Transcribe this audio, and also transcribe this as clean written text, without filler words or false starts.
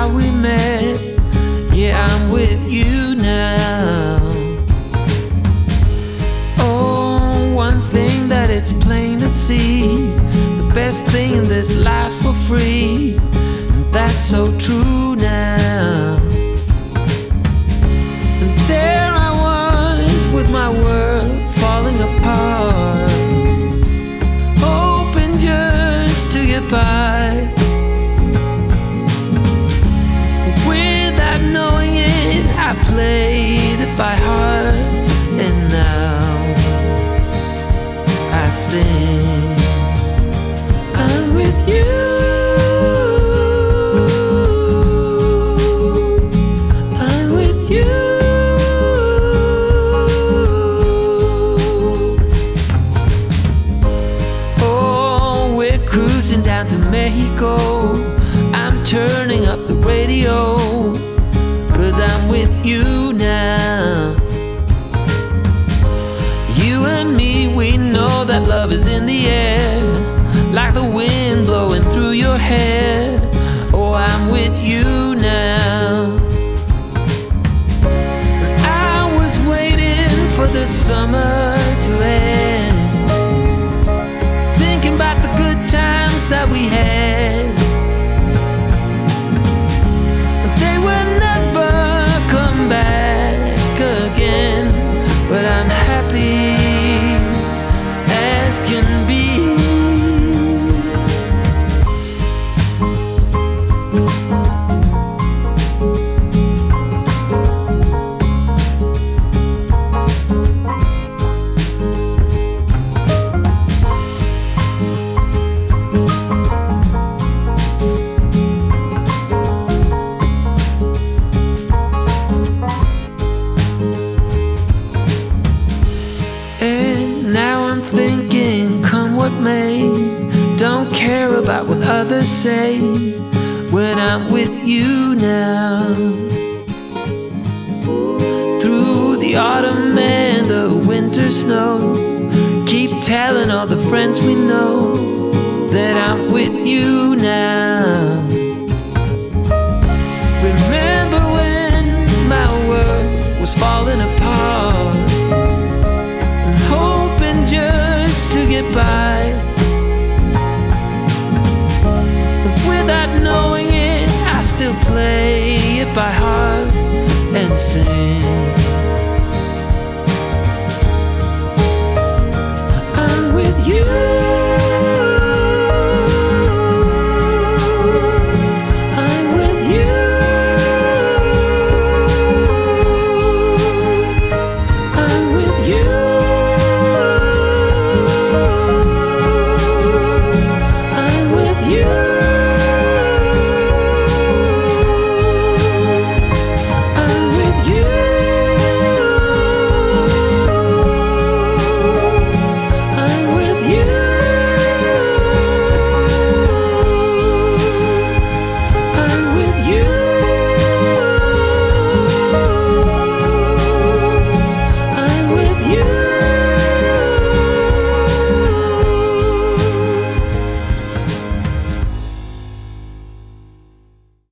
how we met. Yeah, I'm with you now. Oh, one thing that it's plain to see, the best thing in this life's for free, and that's so true now. And there I was with my world falling apart, hoping just to get by. I played it by heart, and now I sing. I'm with you. You now, you and me, we know that love is in the air, like the wind blowing through your hair. Oh, I'm with you now. I was waiting for the summer to end, thinking about the good times that we had. Can be. Don't care about what others say when I'm with you now. Through the autumn and the winter snow, keep telling all the friends we know that I'm with you now. Remember when my world was falling apart, and hoping just to get by. Without knowing it, I still play it by heart and sing.